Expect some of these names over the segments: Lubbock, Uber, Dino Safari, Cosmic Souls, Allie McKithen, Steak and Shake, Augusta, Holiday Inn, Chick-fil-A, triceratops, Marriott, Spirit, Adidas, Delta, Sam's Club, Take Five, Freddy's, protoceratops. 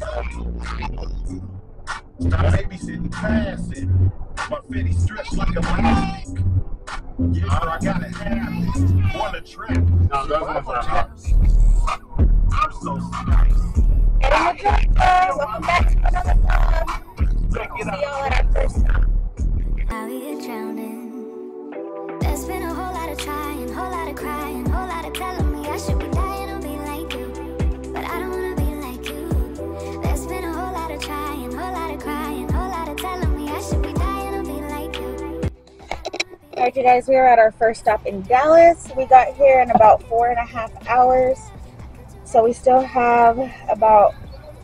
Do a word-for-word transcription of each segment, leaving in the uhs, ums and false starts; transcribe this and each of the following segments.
I be sitting passing, but Freddy stretched like a maniac. Yeah, I gotta have this. Wanna trip? No, that's not I'm so nice. Hey, what's up, guys? Welcome back to another time. Check it out. See y'all at our first time. Out here drowning. There's been a whole lot of trying, whole lot of crying, whole lot of telling me I should be dying or be like you, but I don't wanna be like you. There's been a whole lot of trying, whole lot of crying, whole lot of telling me I should be dying or be like you. All right, you guys, we are at our first stop in Dallas. We got here in about four and a half hours. So we still have about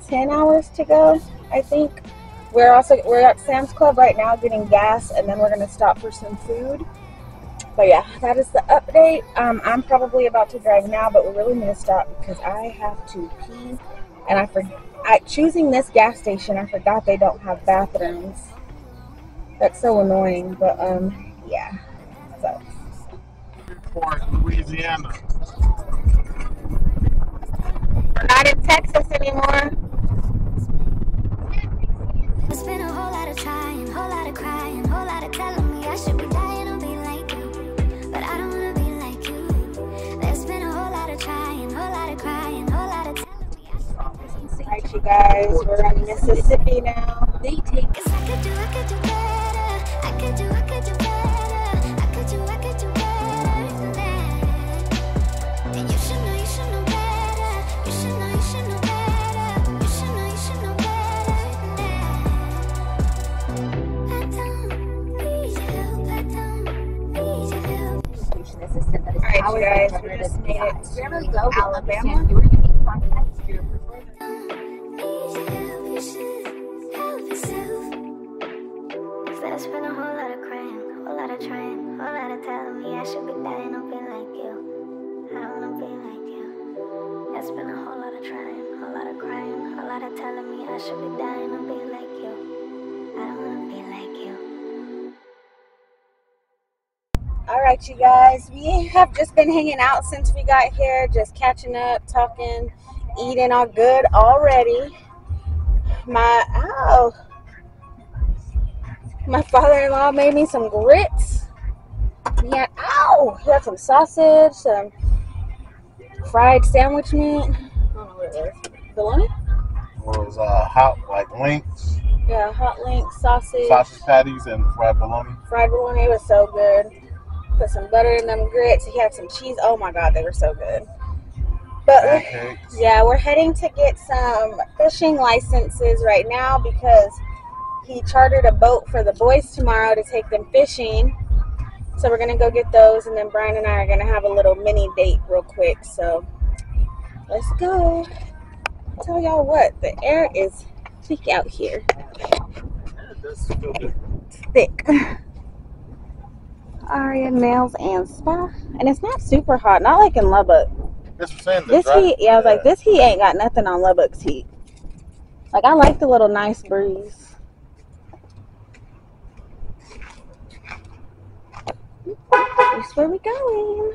ten hours to go, I think. We're also we're at Sam's Club right now getting gas, and then we're gonna stop for some food. But yeah, that is the update. Um, I'm probably about to drive now, but we're really gonna stop because I have to pee. And I forgot at choosing this gas station, I forgot they don't have bathrooms. That's so annoying. But um, yeah. So. Newport, Louisiana. We're not in Texas anymore. It's been a whole lot of trying, whole lot of crying, whole lot of telling me I should be dying or be like you, but I don't wanna be like you. There's been a whole lot of trying, whole lot of crying, whole lot of telling me I should be dying. Alright, you guys, we're in Mississippi now. They take us. I could do, I could do better. I could do, I could do better. I could do, I could do better than that. And you should know, you should know. You should know, you should know better. You should know, you should know better than that. I don't need your help, I don't need your help. All right, you guys, we just made it to Alabama. You were going to be fun. I don't need your help, you should help yourself. There's been a whole lot of crying, a whole lot of trying, a whole lot of telling me I should be dying or be like you. I don't want to be like you. It's been a whole lot of trying, a lot of crying, a lot of telling me I should be dying or be like you. I don't wanna be like you. All right, you guys, we have just been hanging out since we got here, just catching up, talking, eating all good already. My, ow. My father-in-law made me some grits. He had, ow, he had some sausage, some fried sandwich meat. I don't know what it is. Bologna? Well, it was uh, hot, like links. Yeah, hot links, sausage. Sausage patties and fried bologna. Fried bologna was so good. Put some butter in them grits. He had some cheese. Oh my God, they were so good. But pancakes. Yeah, we're heading to get some fishing licenses right now because he chartered a boat for the boys tomorrow to take them fishing. So we're going to go get those, and then Brian and I are going to have a little mini date real quick. So let's go. I'll tell y'all what, the air is thick out here. It's thick. Aria Nails and Spa. And it's not super hot, not like in Lubbock. That's what I'm saying, this heat, yeah, I was yeah. like, this heat ain't got nothing on Lubbock's heat. Like, I like the little nice breeze. That's where we going.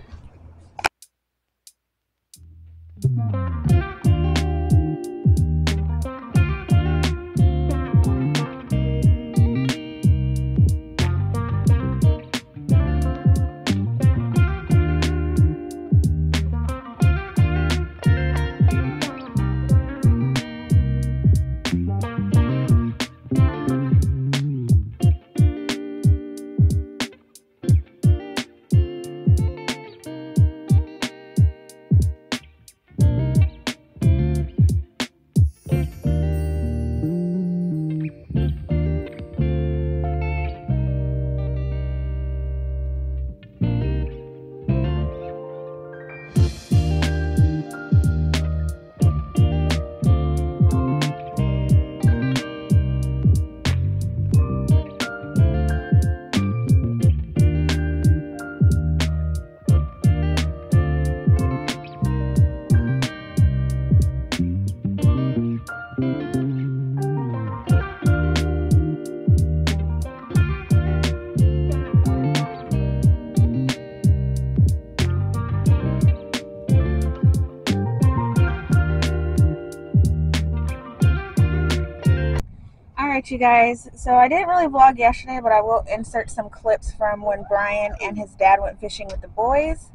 Alright, you guys, so I didn't really vlog yesterday, but I will insert some clips from when Brian and his dad went fishing with the boys.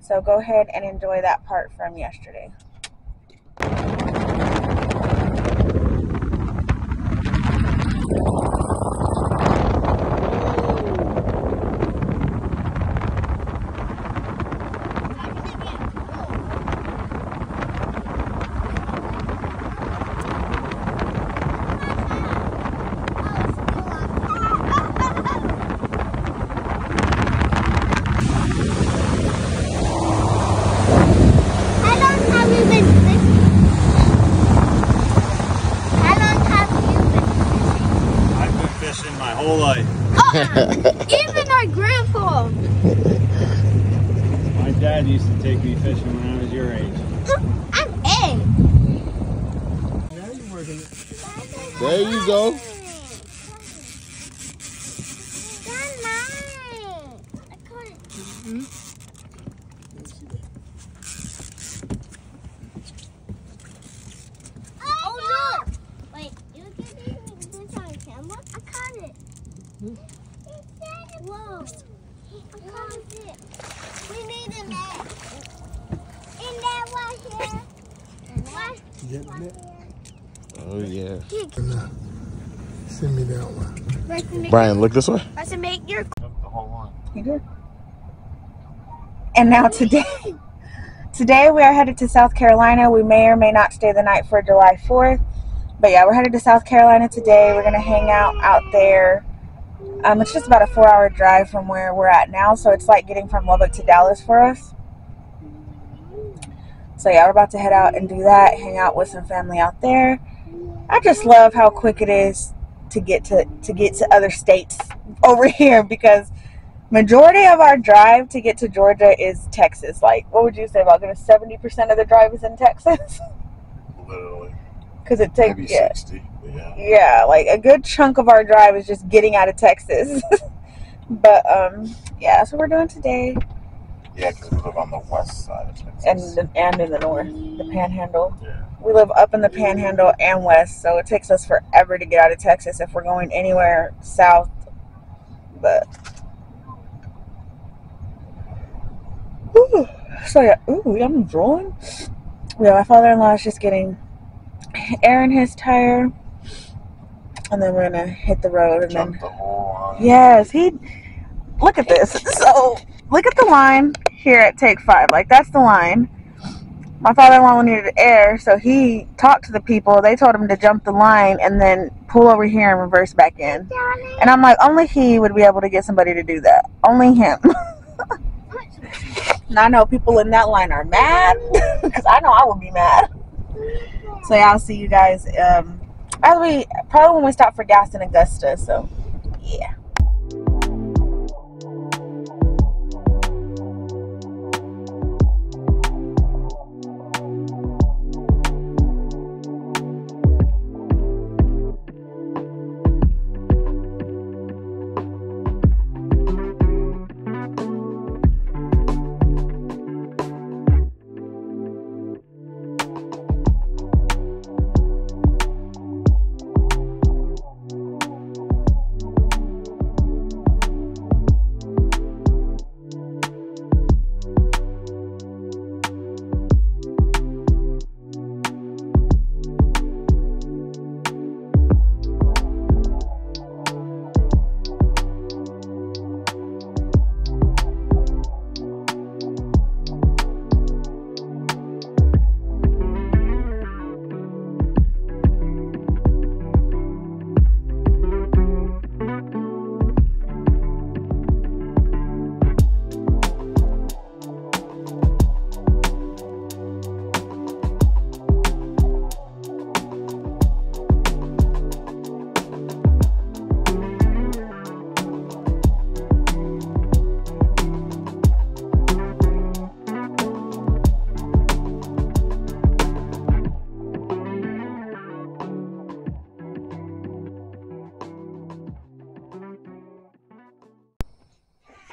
So go ahead and enjoy that part from yesterday. Even our grandpa. My dad used to take me fishing when I was your age. I'm eight. Now you're working. There you go. That's mine. I caught it. Mm-hmm. Oh, oh no! no! Wait, you can take me this on camera? I caught it. Mm-hmm. Whoa! What is it? We need a net. And that one here. And that yep, one here. Oh yeah. Send me that one. Brian, look this way. Let's make your. The whole one. You did. And now today, today we are headed to South Carolina. We may or may not stay the night for July fourth, but yeah, we're headed to South Carolina today. We're gonna hang out out there. Um, it's just about a four-hour drive from where we're at now, so it's like getting from Lubbock to Dallas for us. So yeah, we're about to head out and do that, hang out with some family out there. I just love how quick it is to get to, to get to other states over here, because majority of our drive to get to Georgia is Texas. Like, what would you say about going to seventy percent of the drive is in Texas? Literally. Because it takes, maybe sixty. Yeah. yeah, like a good chunk of our drive is just getting out of Texas. But, um, yeah, that's what we're doing today. Yeah, because we live on the west side of Texas. And, and in the north, the panhandle. Yeah. We live up in the panhandle and west, so it takes us forever to get out of Texas if we're going anywhere south. But, ooh, so yeah, ooh, I'm drawing. Yeah, my father-in-law is just getting air in his tire. And then we're gonna hit the road, and jump then the whole line. Yes, he look at this. So look at the line here at Take Five. Like, that's the line. My father-in-law needed air, so he talked to the people. They told him to jump the line and then pull over here and reverse back in. And I'm like, only he would be able to get somebody to do that. Only him. And I know people in that line are mad, because I know I would be mad. So yeah, I'll see you guys. Um, As we, probably when we stop for gas in Augusta, so yeah.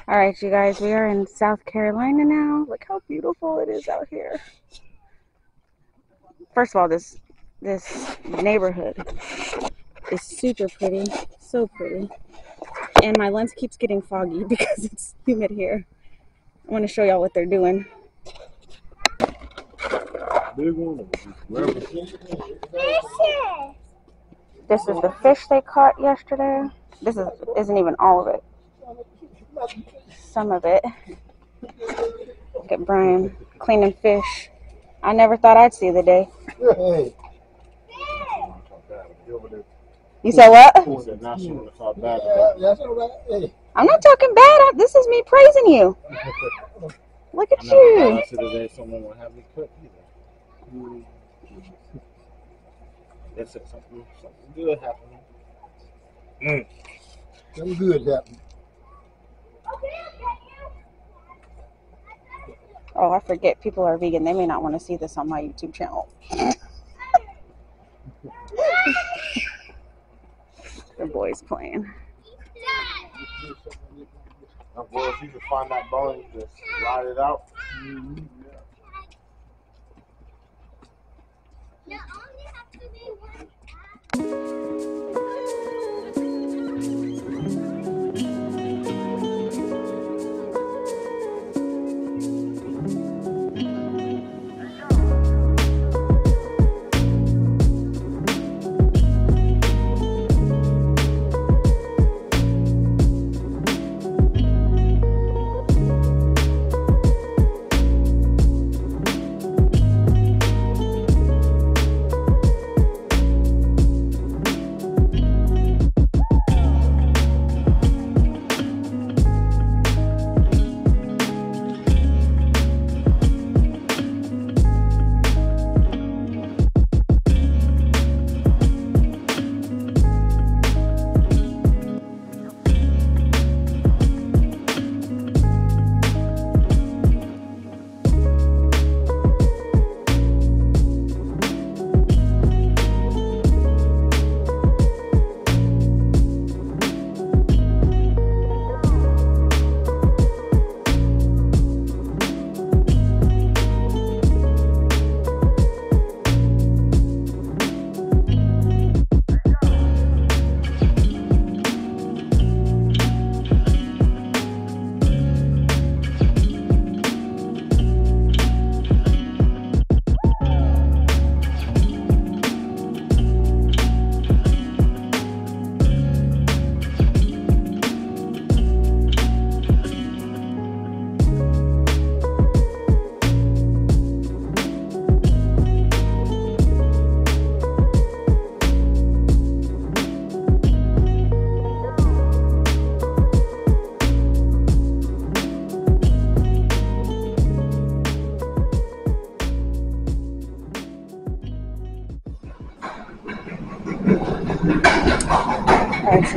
Alright, you guys, we are in South Carolina now. Look how beautiful it is out here. First of all, this this neighborhood is super pretty, so pretty. And my lens keeps getting foggy because it's humid here. I want to show y'all what they're doing. Big one. This is the fish they caught yesterday. This is, isn't even all of it. Some of it. Look at Brian cleaning fish. I never thought I'd see the day. Hey. You said what? I'm not talking bad. I, this is me praising you. Look at you. That's it. Something, something good happening. Mm. Something good happening. Oh, I forget people are vegan. They may not want to see this on my YouTube channel. The boy's playing. Now, boy, if you can find that bone, just ride it out. Mm-hmm. Yeah.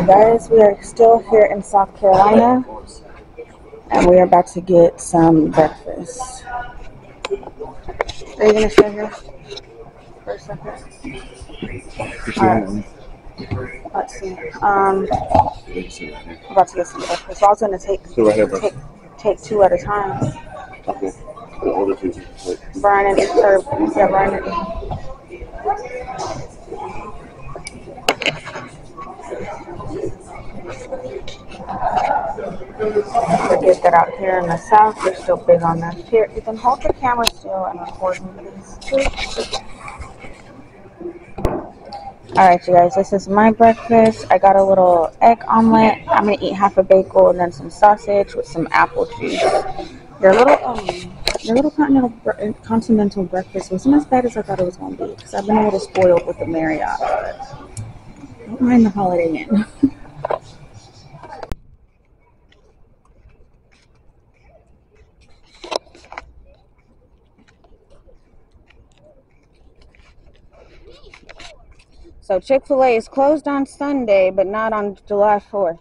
Guys, we are still here in South Carolina, and we are about to get some breakfast. Are you gonna sit here for a second? Alright. Let's see. Um, I'm about to get some breakfast. So I was gonna take take, take two at a time. Okay. Brian and or, yeah, Brian and. Forget that out here in the South, they're still big on that. Here, you can hold the camera still and record me, please. Alright, you guys, this is my breakfast. I got a little egg omelet. I'm going to eat half a bagel and then some sausage with some apple juice. Their little um, their little continental, continental breakfast wasn't as bad as I thought it was going to be, because I've been a little spoiled with the Marriott. Don't mind the Holiday Inn. So Chick-fil-A is closed on Sunday, but not on July fourth.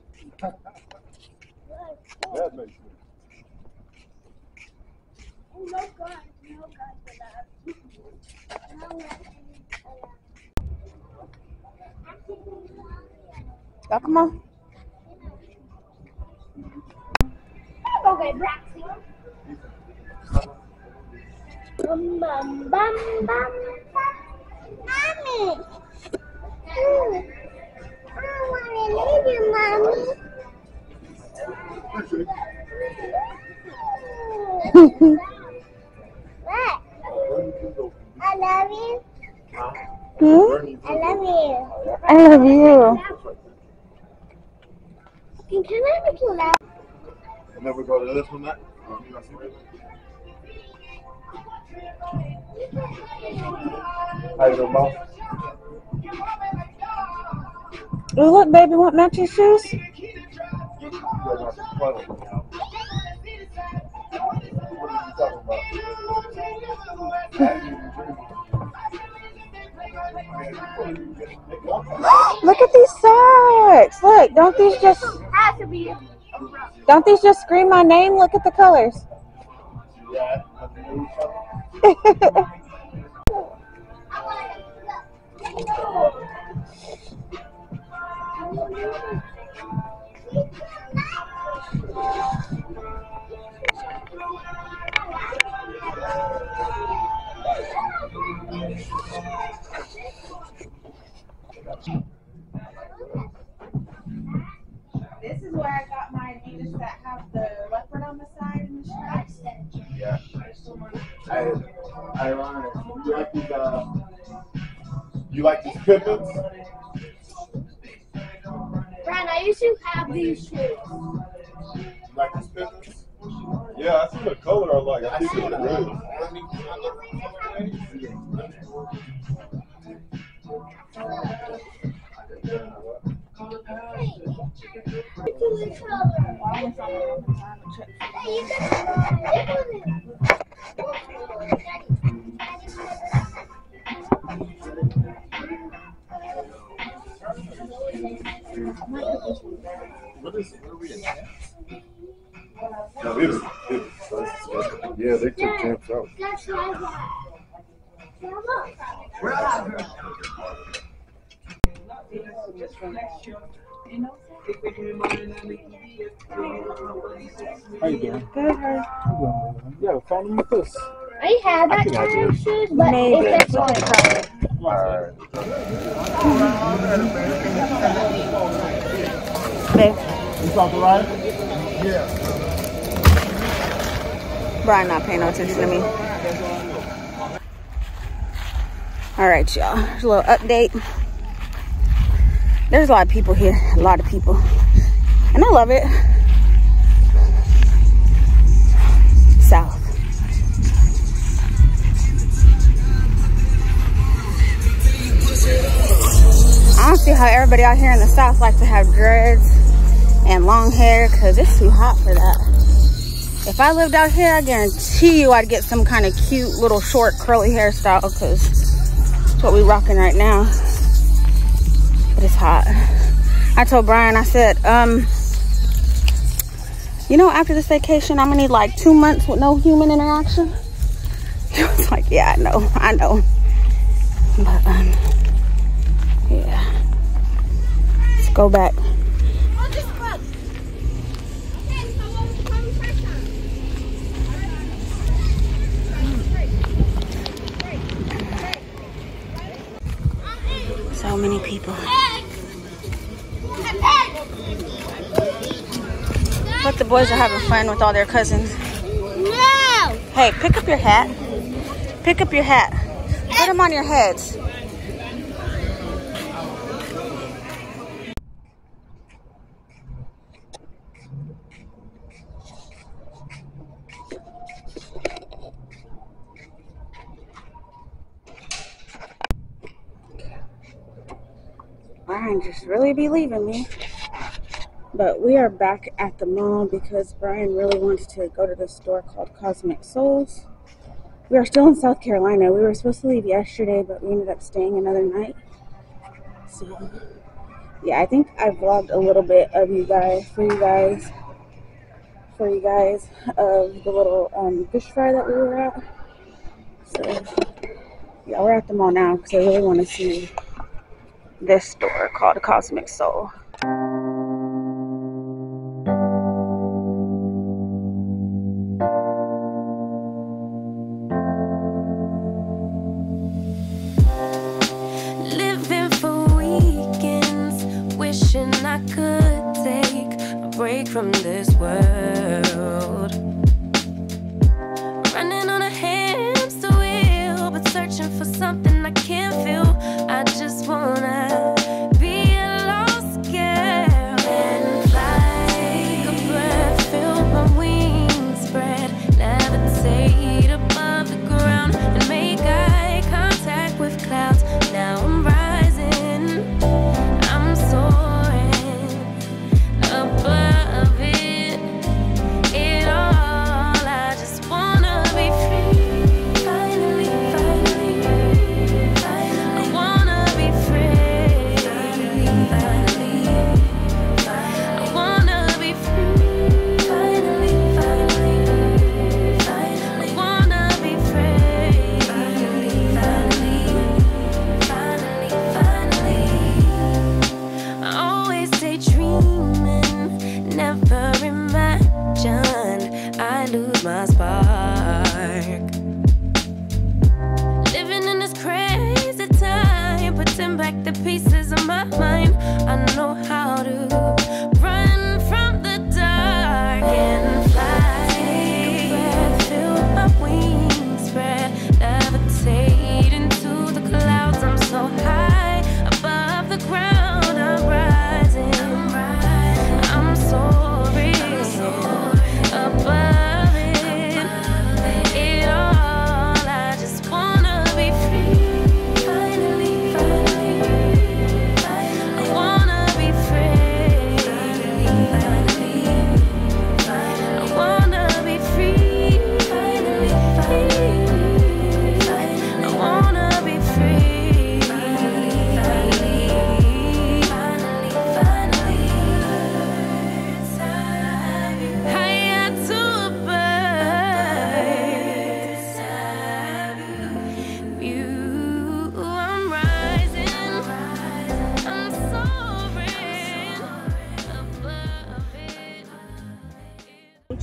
Come on. Okay, bum, bum, bum, bum. Mommy. Mm. Look. I love you. Hmm? I love you. I love you. Can I make you laugh? And then we go to this one next. How you doing, Mom? Oh, look, baby, what match your shoes? Look at these socks. Look, don't these just don't these just scream my name? Look at the colors. This is where I got my Adidas that have the leopard on the side and the stripes. Yeah. I, I learned. You like these? Uh, you like these pivots? Brian, I used to have these shoes. You like these pivots? Yeah, I see the color I like. I, I see the What is it? What are we in? No, these are good. Yeah, they took camps out. That's right. How you doing? Good. Yeah, phone in this. I have that kind of shoes, but maybe it's this one color. Alright. Babe. You talk to Ryan? Yeah. Brian not paying no attention to me. Alright, y'all. Just a little update. There's a lot of people here. A lot of people. And I love it. South. I don't see how everybody out here in the South likes to have dreads and long hair, because it's too hot for that. If I lived out here, I guarantee you I'd get some kind of cute little short curly hairstyle, because it's what we're rocking right now. But it's hot. I told Brian, I said, um, you know, after this vacation, I'm going to need like two months with no human interaction. He was like, yeah, I know, I know. But, um, yeah. Let's go back. So many people. But the boys are having fun with all their cousins. No! Hey, pick up your hat. Pick up your hat. Put them on your heads. Brian just really be leaving me. But we are back at the mall because Brian really wanted to go to this store called Cosmic Souls. We are still in South Carolina. We were supposed to leave yesterday, but we ended up staying another night. So, yeah, I think I vlogged a little bit of you guys, for you guys, for you guys, of the little um, fish fry that we were at. So, yeah, we're at the mall now because I really want to see this store called Cosmic Soul. From this world, like the pieces of my mind. I know how to run from the dark and fly. Take a breath, feel my wings spread, levitate into the clouds. I'm so high above the ground. I'm rising, I'm rising. I'm soaring, I'm soaring above.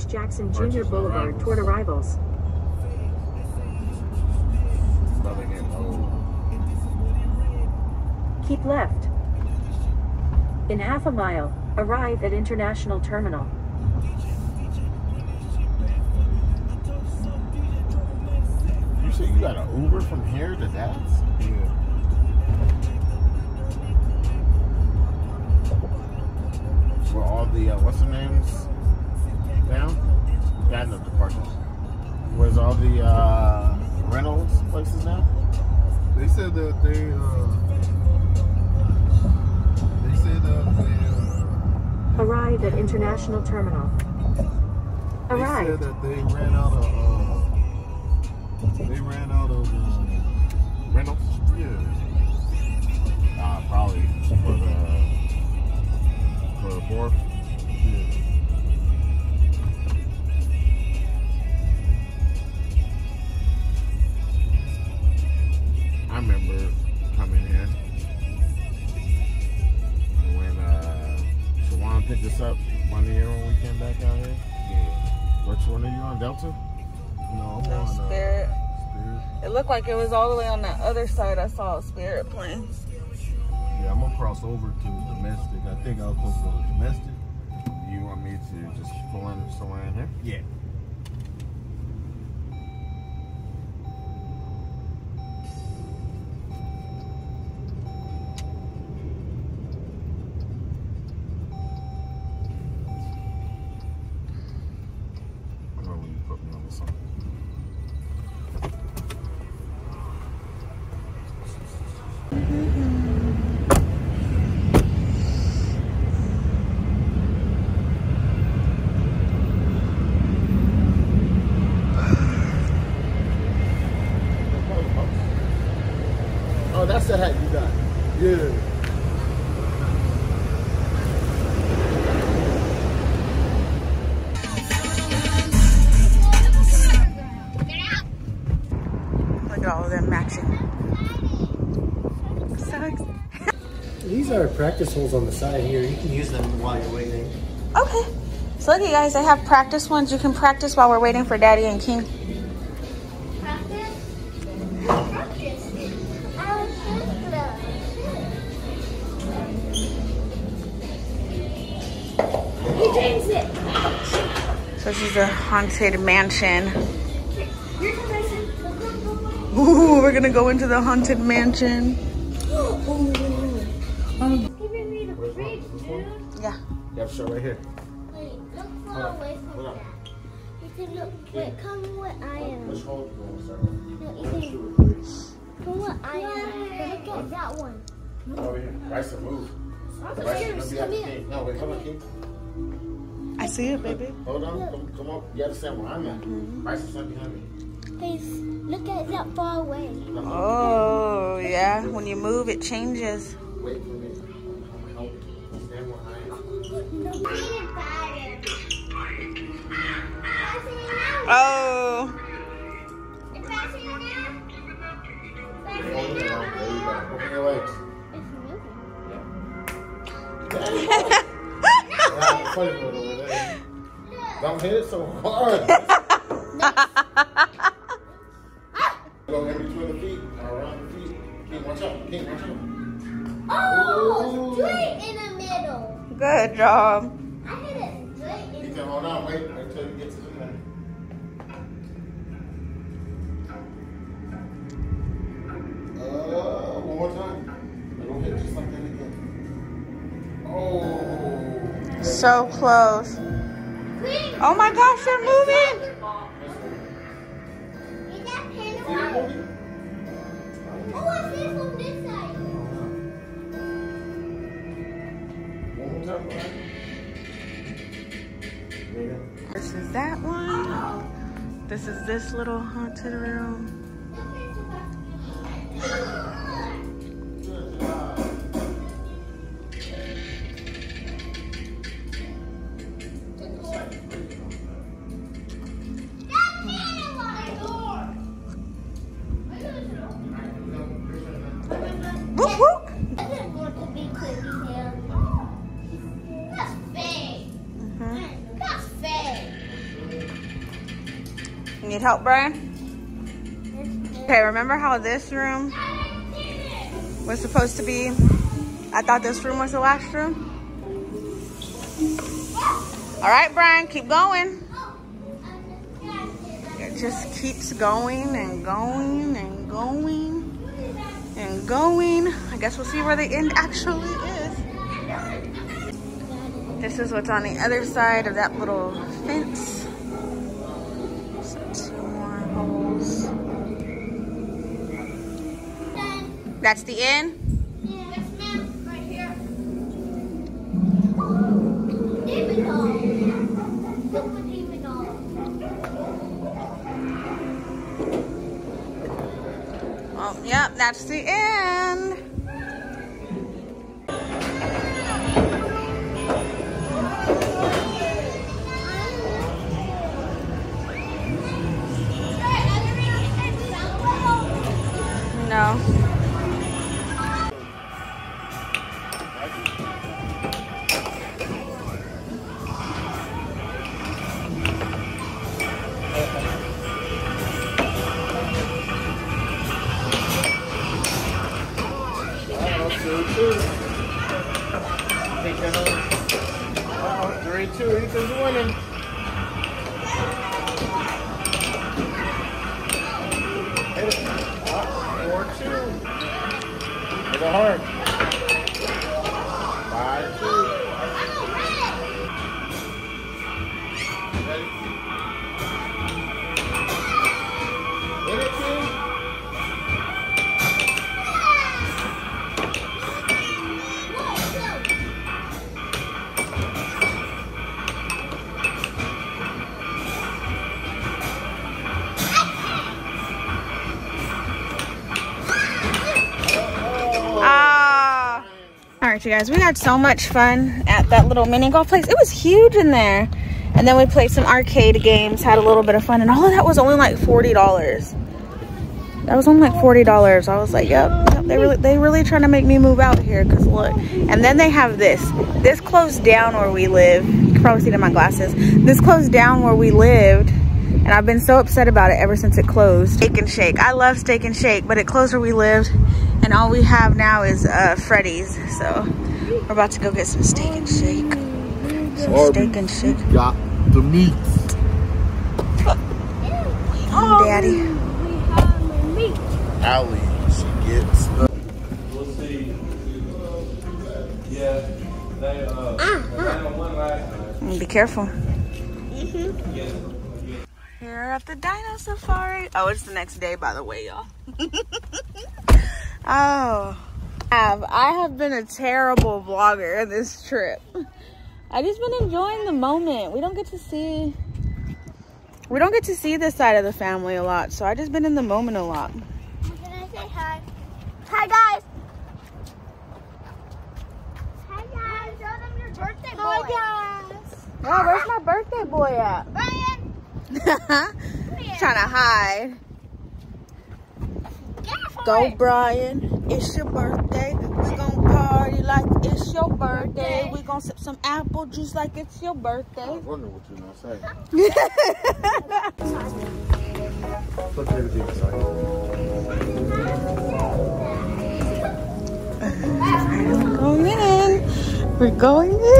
Jackson Junior Boulevard toward arrivals. Keep left. In half a mile, arrive at International Terminal. You say you got an Uber from here to that? Yeah. Where all the uh, what's the names? Down? Yeah, no, departures. Where's all the uh, rentals places now? They said that they, uh, they said that they, uh, arrived at International Terminal. They arrived. Said that they ran out of, uh, they ran out of, uh, rentals? Yeah. Uh, probably for the, for the fourth. Yeah. I remember coming here when uh, Shawan picked us up one year when we came back out here. Yeah. Which one are you on, Delta? No, I'm on Spirit. Uh, Spirit. It looked like it was all the way on that other side. I saw a Spirit plane. Yeah, I'm gonna cross over to domestic. I think I was supposed to go to domestic. You want me to just pull in somewhere in here? Yeah. Practice holes on the side here. You can use them while you're waiting. Okay. So look, you guys, they have practice ones. You can practice while we're waiting for Daddy and King. Practice? Practice. I was he drinks it. So this is a haunted mansion. Ooh, we're gonna go into the haunted mansion. Yeah. You have to show right here. Wait, look far hold away from that. You can look, wait, come where I am. Which hole you no, you can, come where I am. Look at that one. Over here. Bryson, move. Bryson, don't be at the king. No, wait, come on, King. I see it, baby. Hold on, come, come up. You understand where I'm at. Mm-hmm. Bryson's not behind me. Please, look at that far away. Oh, yeah. When you move, it changes. Wait for me. Oh. It's passing now. It's now. Open your legs. It's moving. Yeah. Don't hit it so hard. Go every two of the feet. Around the feet. King, watch out. King, watch out. No, straight in the middle. Good job. I hit it straight in the middle. You can hold on, wait until you get to the middle. Uh, one more time. I don't hit just like that again. Oh. So close. Oh my gosh, they're moving. Is that pen? Oh, I see it from this side. One more time. This is that one. This is this little haunted room. Need help, Brian? Okay, remember how this room was supposed to be? I thought this room was the last room. All right, Brian, keep going. It just keeps going and going and going and going. I guess we'll see where the end actually is. This is what's on the other side of that little fence. That's the end? Yeah. Yes, ma'am. Right here. Demon hall. Super demon hall. Oh, yep, that's the end. No. You guys, we had so much fun at that little mini golf place. It was huge in there, and then we played some arcade games, had a little bit of fun, and all of that was only like forty dollars. That was only like forty dollars. I was like, yep, yep, they really they really trying to make me move out here, because look. And then they have this this closed down where we live. You can probably see it in my glasses. This closed down where we lived, and I've been so upset about it ever since it closed. Steak and Shake. I love Steak and Shake, but it closed where we lived. And all we have now is uh, Freddy's, so we're about to go get some Steak and Shake. Some Barbie, Steak and Shake. We got the meat. Oh, Daddy. We have the meat. Allie, she gets the. We'll see. Yeah, they uh, on one last. Be careful. Mm-hmm. Here at the Dino Safari. Oh, it's the next day, by the way, y'all. Oh, I have been a terrible vlogger this trip. I just been enjoying the moment. We don't get to see, we don't get to see this side of the family a lot. So I just been in the moment a lot. Can I say hi? Hi guys. Hi guys. Show them your birthday boy. Hi guys. Wow, where's my birthday boy at? Brian. Trying to hide. Go, Brian. It's your birthday. We're gonna party like it's your birthday. We're gonna sip some apple juice like it's your birthday. I was wondering what you were gonna say. We're going in. Yeah.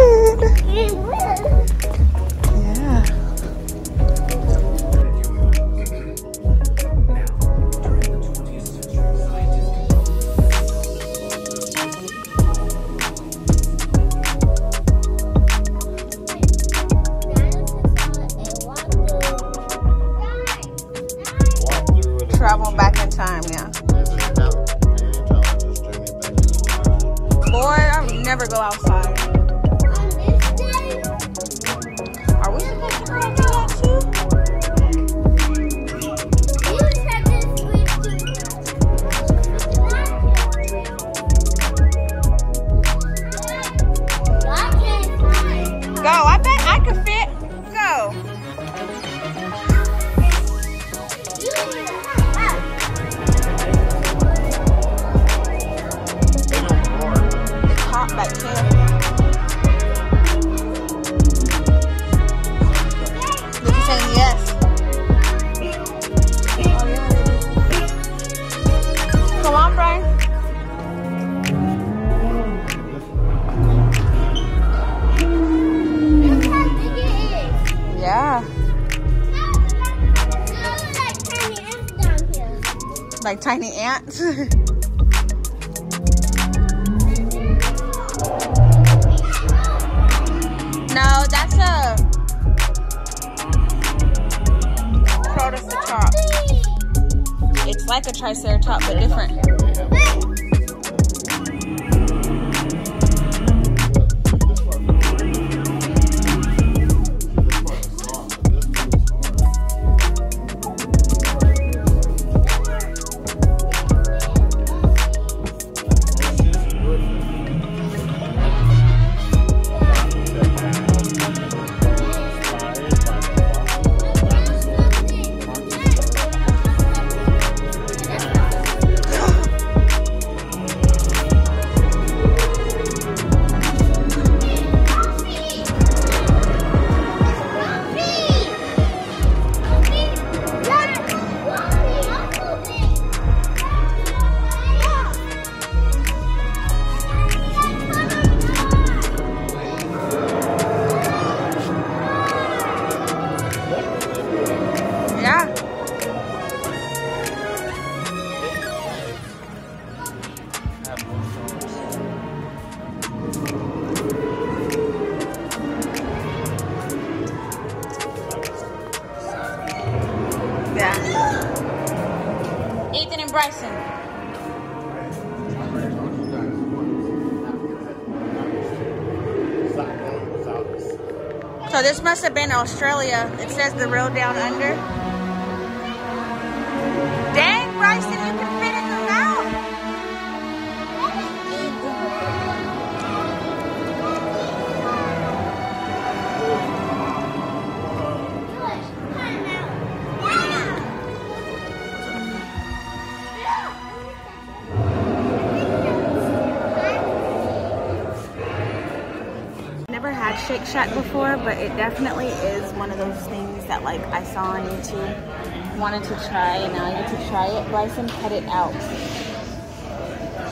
Travel back in time, yeah. Boy, I would never go outside. Like tiny ants. No, that's a protoceratops. It's like a triceratops, but different. So this must have been Australia. It says the real down under. Dang, Bryson, you can fit in the Shake Shack before, but it definitely is one of those things that like I saw on YouTube, wanted to try, and now I get to try it. Bryson cut it out.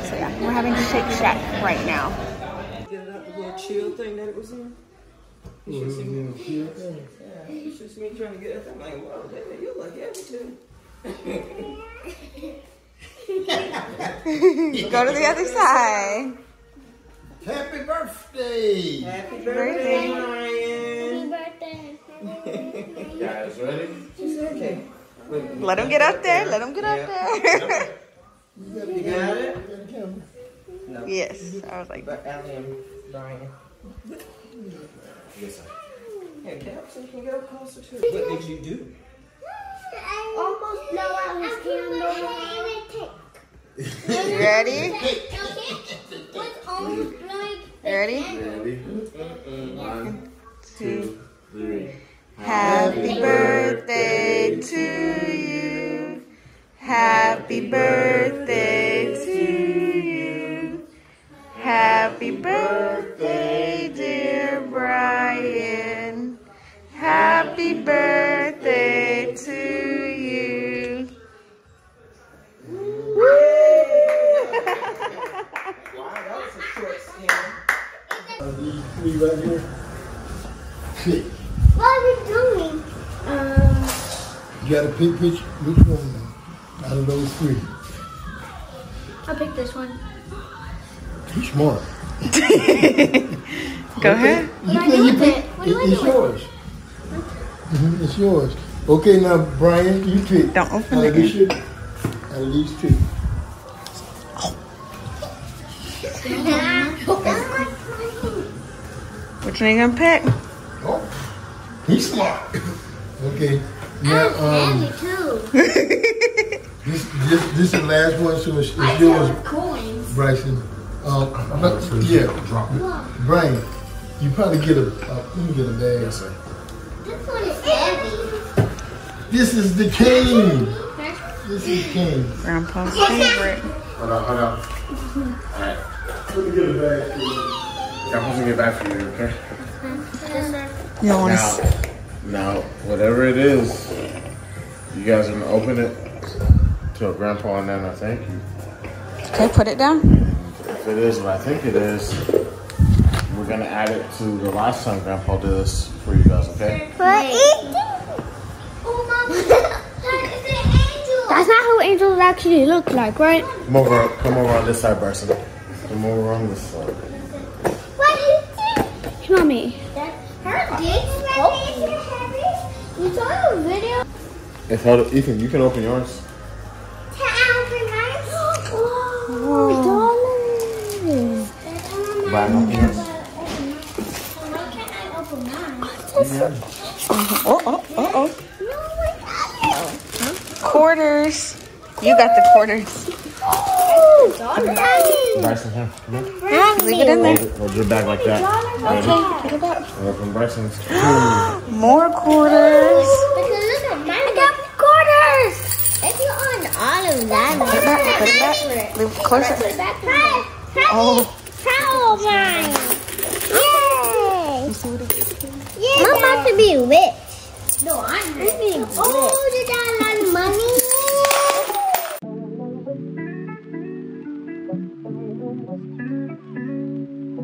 So yeah, we're having Shake Shack right now. Get it out the little chill thing that it was in. You should see me. Yeah, you should see me trying to get it. I'm like, whoa, baby, you look heavy too. Go to the other side. Happy birthday! Happy birthday, Ryan! Happy birthday! Guys, ready? Okay. Let him get up there. Let him get up there. You got it? No. Yes. I was like, but I am Brian. Yes, sir. Here, get up so you can get up closer to it. What did you do? Almost know I was gambling. You ready? Ready? Ready? One, two, three. Happy birthday to you. Happy birthday to you. Happy birthday, dear Brian. Happy birthday to you. Woo! Wow, that was a short skin. Are these three right here? What are we doing? Um, you got to pick which, which one out of those three. I'll pick this one. You're smart. Go ahead. What do I do with it? What do I do with it? It's yours. Mm-hmm, it's yours. Okay, now, Brian, you pick. Don't open it. Out of this shit, out of these two. Which one are you gonna pick? Oh, he's smart. Okay. Now, um, too. this, this, this is the last one, so it's, it's yours, coins. Bryson. Um, not, yeah, drop it. Brian, you probably get a, uh, you get a bag. Yes, sir. This one is heavy. This is the cane. This is cane. Grandpa's favorite. Hold on, hold on. All right. Let me get a bag for you. I'm supposed to get back for you, okay? You don't want to. Now, whatever it is, you guys are going to open it to a grandpa and Nana. Thank you. Okay, put it down. If it is what I think it is, we're going to add it to the last time Grandpa did this for you guys, okay? What is it? Oh, Mama, that is an angel. That's not how angels actually look like, right? Come over, come over on this side, Bryson. Come over on this side. Mommy. Her dick's heavy. You saw the video. It's held up. Ethan, you can open yours. Can I open mine? Oh, dollars. Buy my ears. Why can't I open mine? Oh, oh, oh, oh. No, quarters. You got the quarters. Bryson, here. Yeah, leave it in there. Hold, hold your bag like that. Okay, get it out. Open Bryson's. More quarters. I got quarters. If you own all of that, put it back. Put it back. Move closer. Oh. Towel mine. Yay. Yay. I'm about to be rich. No, I'm being rich. Oh, did I have money?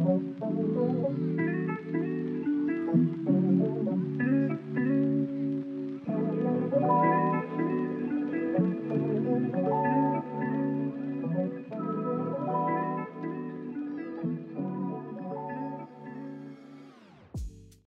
Thank you.